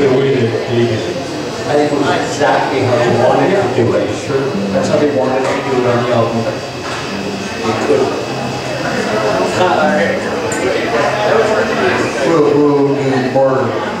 it the way that they did it. I think it was exactly how they wanted to do it. Sure. That's how they wanted to do it on the album. They couldn't. We'll do Barter.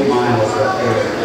8 miles up there.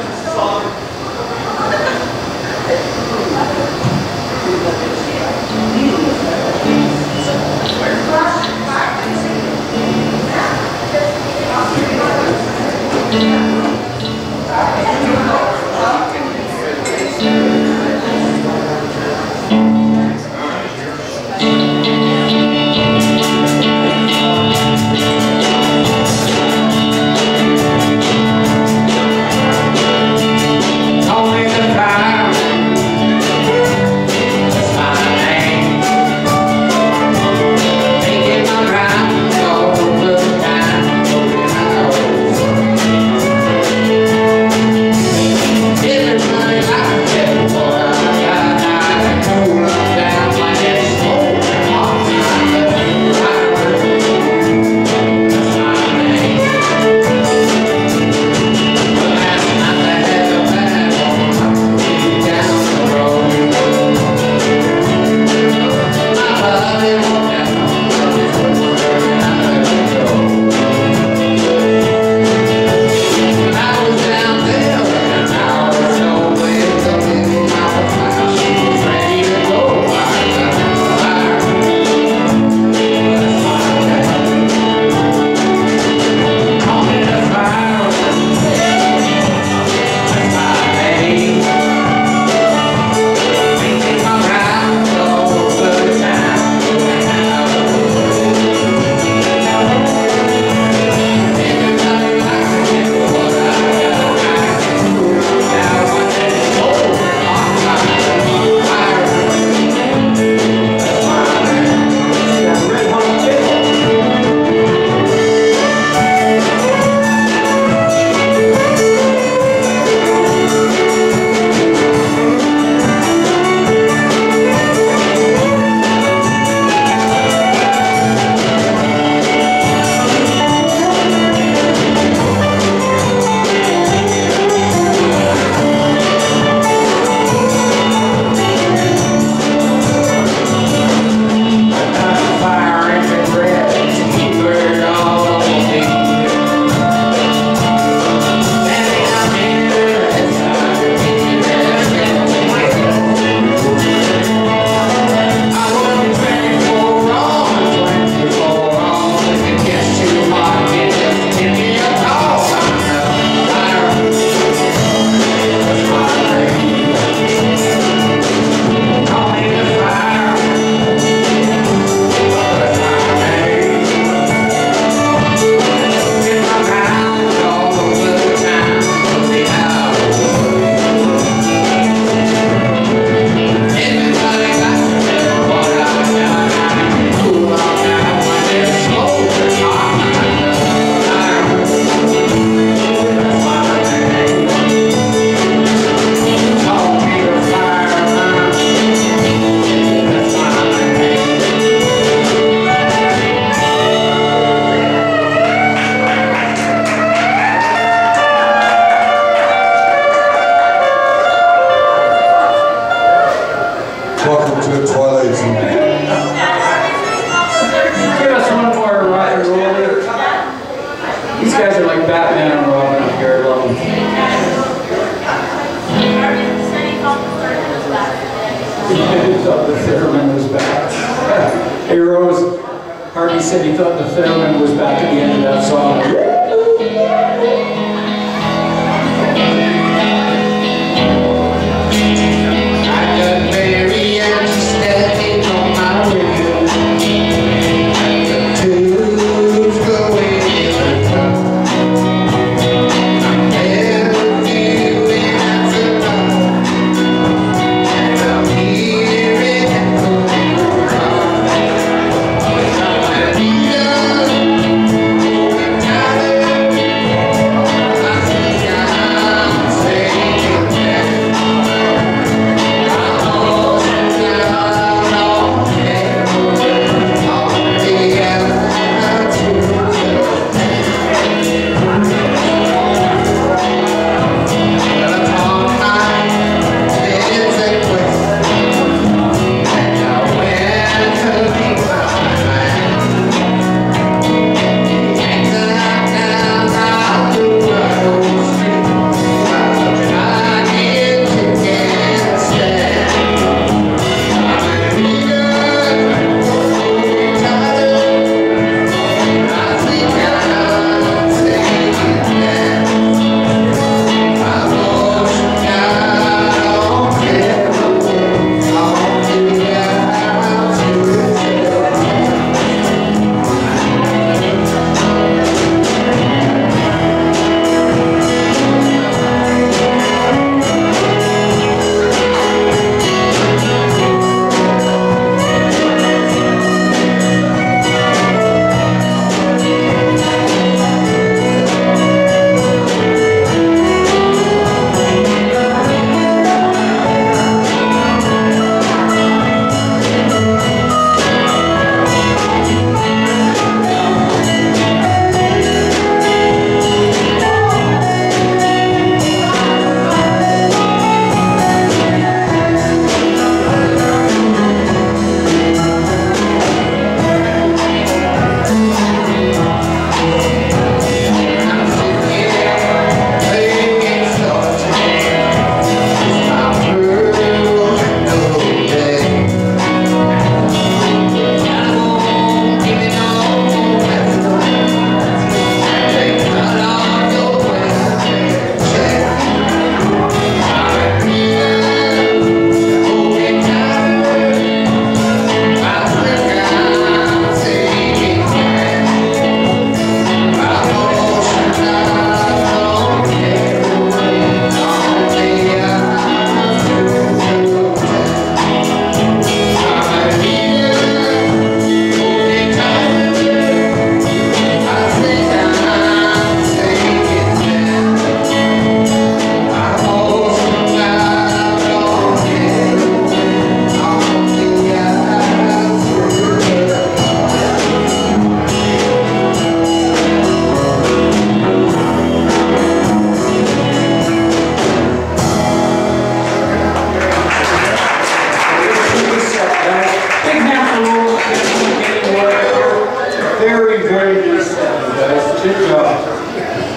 very, very nice. Guys, good job.